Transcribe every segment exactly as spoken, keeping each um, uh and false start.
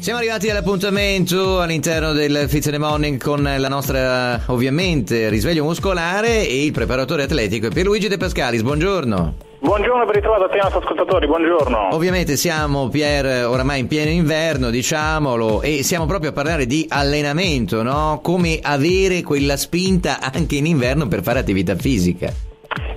Siamo arrivati all'appuntamento all'interno del Fit in the Morning con la nostra, ovviamente, risveglio muscolare e il preparatore atletico Pierluigi De Pascalis. Buongiorno. Buongiorno, ben ritrovato a te, nostri ascoltatori, buongiorno. Ovviamente siamo, Pier, oramai in pieno inverno, diciamolo, e siamo proprio a parlare di allenamento, no? Come avere quella spinta anche in inverno per fare attività fisica.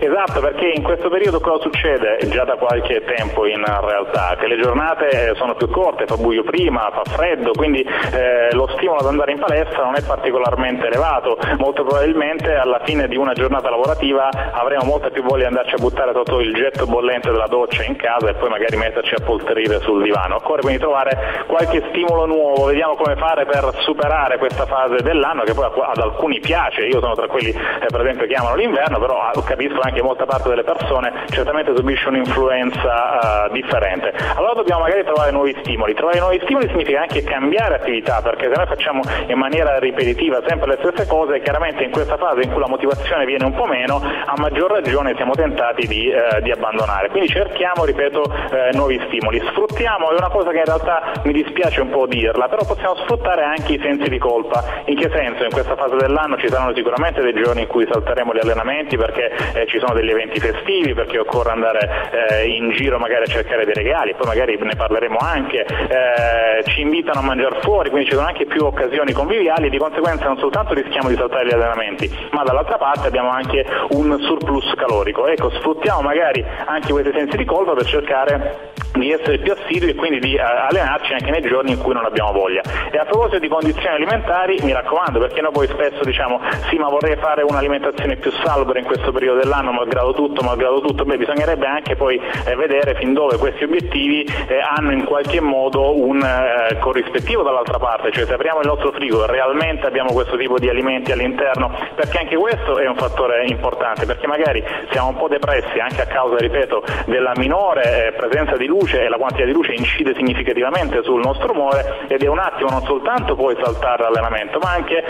Esatto, perché in questo periodo cosa succede? Già da qualche tempo in realtà che le giornate sono più corte, fa buio prima, fa freddo, quindi eh, lo stimolo ad andare in palestra non è particolarmente elevato. Molto probabilmente alla fine di una giornata lavorativa avremo molta più voglia di andarci a buttare sotto il getto bollente della doccia in casa e poi magari metterci a poltrire sul divano. Occorre quindi trovare qualche stimolo nuovo, vediamo come fare per superare questa fase dell'anno che poi ad alcuni piace. Io sono tra quelli eh, per esempio che amano l'inverno, però capisco anche molta parte delle persone certamente subisce un'influenza uh, differente. Allora dobbiamo magari trovare nuovi stimoli. Trovare nuovi stimoli significa anche cambiare attività, perché se noi facciamo in maniera ripetitiva sempre le stesse cose, chiaramente in questa fase in cui la motivazione viene un po' meno, a maggior ragione siamo tentati di, uh, di abbandonare. Quindi cerchiamo, ripeto, uh, nuovi stimoli. Sfruttiamo, è una cosa che in realtà mi dispiace un po' dirla, però possiamo sfruttare anche i sensi di colpa. In che senso? In questa fase dell'anno ci saranno sicuramente dei giorni in cui salteremo gli allenamenti perché Eh, ci sono degli eventi festivi, perché occorre andare eh, in giro magari a cercare dei regali, poi magari ne parleremo anche, eh, ci invitano a mangiare fuori, quindi ci sono anche più occasioni conviviali, di conseguenza non soltanto rischiamo di saltare gli allenamenti, ma dall'altra parte abbiamo anche un surplus calorico. Ecco, sfruttiamo magari anche questi sensi di colpa per cercare di essere più assidui e quindi di allenarci anche nei giorni in cui non abbiamo voglia. E a proposito di condizioni alimentari, mi raccomando, perché noi poi spesso diciamo sì, ma vorrei fare un'alimentazione più salubra in questo periodo dell'anno, malgrado tutto, malgrado tutto. Beh, bisognerebbe anche poi eh, vedere fin dove questi obiettivi eh, hanno in qualche modo un eh, corrispettivo dall'altra parte, cioè se apriamo il nostro frigo realmente abbiamo questo tipo di alimenti all'interno, perché anche questo è un fattore importante, perché magari siamo un po' depressi anche a causa, ripeto, della minore eh, presenza di luce, e la quantità di luce incide significativamente sul nostro umore, ed è un attimo non soltanto poi saltare l'allenamento, ma anche eh,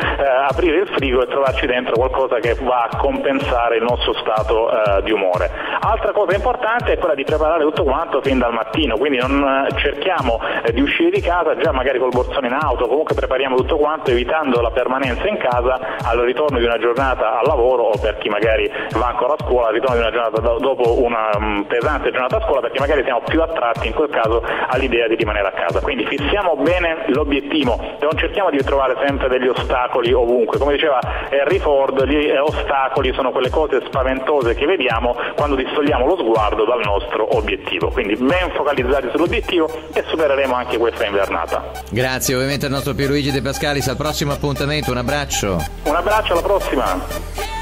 aprire il frigo e trovarci dentro qualcosa che va a compensare il nostro stato eh, di umore. Altra cosa importante è quella di preparare tutto quanto fin dal mattino, quindi non eh, cerchiamo eh, di uscire di casa già magari col borsone in auto, comunque prepariamo tutto quanto evitando la permanenza in casa al ritorno di una giornata al lavoro, o per chi magari va ancora a scuola al ritorno di una giornata do- dopo una um, pesante giornata a scuola, perché magari siamo più attenti in quel caso all'idea di rimanere a casa. Quindi fissiamo bene l'obiettivo, non cerchiamo di trovare sempre degli ostacoli ovunque. Come diceva Henry Ford, gli ostacoli sono quelle cose spaventose che vediamo quando distogliamo lo sguardo dal nostro obiettivo. Quindi ben focalizzati sull'obiettivo e supereremo anche questa invernata. Grazie ovviamente al nostro Pierluigi De Pascalis, al prossimo appuntamento, un abbraccio. Un abbraccio, alla prossima.